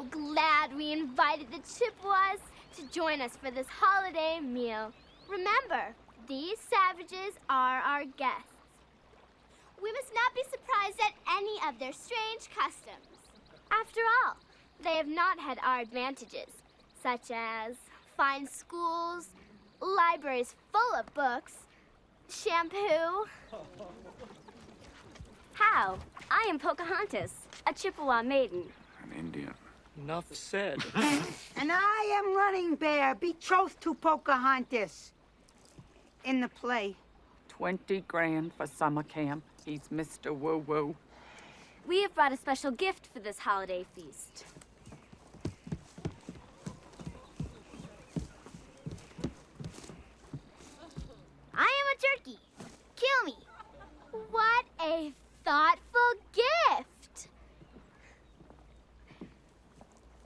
so glad we invited the Chippewas to join us for this holiday meal. Remember, these savages are our guests. We must not be surprised at any of their strange customs. After all, they have not had our advantages, such as fine schools, libraries full of books, shampoo. How? I am Pocahontas, a Chippewa maiden. An Indian. Enough said. And I am Running Bear, betrothed to Pocahontas. In the play. 20 grand for summer camp. He's Mr. Woo-Woo. We have brought a special gift for this holiday feast. I am a turkey. Kill me. What a thoughtful gift.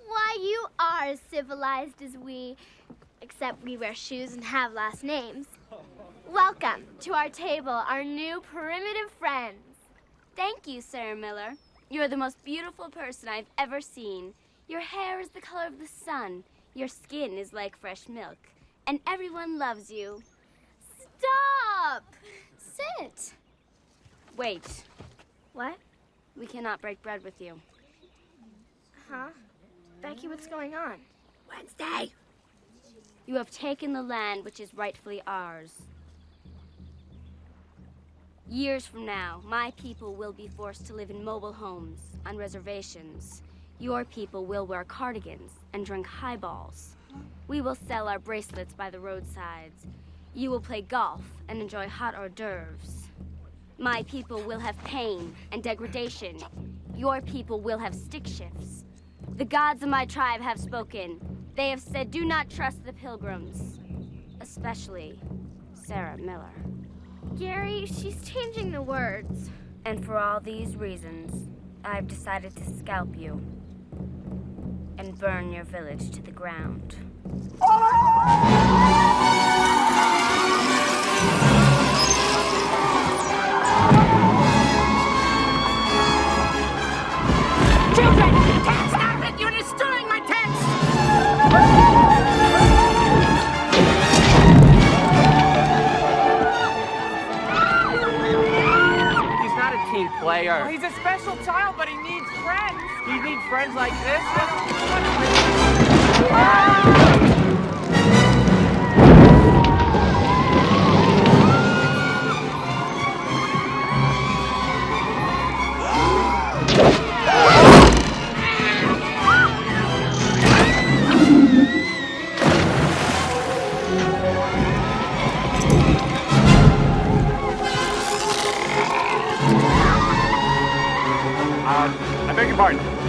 Why, you are as civilized as we, except we wear shoes and have last names. Welcome to our table, our new primitive friends. Thank you, Sarah Miller. You're the most beautiful person I've ever seen. Your hair is the color of the sun. Your skin is like fresh milk. And everyone loves you. Stop! Sit. Wait. What? We cannot break bread with you. Huh? Becky, what's going on? Wednesday! You have taken the land which is rightfully ours. Years from now, my people will be forced to live in mobile homes, on reservations. Your people will wear cardigans and drink highballs. We will sell our bracelets by the roadsides. You will play golf and enjoy hot hors d'oeuvres. My people will have pain and degradation. Your people will have stick shifts. The gods of my tribe have spoken. They have said, do not trust the pilgrims, especially Sarah Miller. Gary, she's changing the words. And for all these reasons, I've decided to scalp you and burn your village to the ground. Children, text out it! You're destroying my text! Player. Well, he's a special child, but he needs friends. He needs friends like this. I beg your pardon.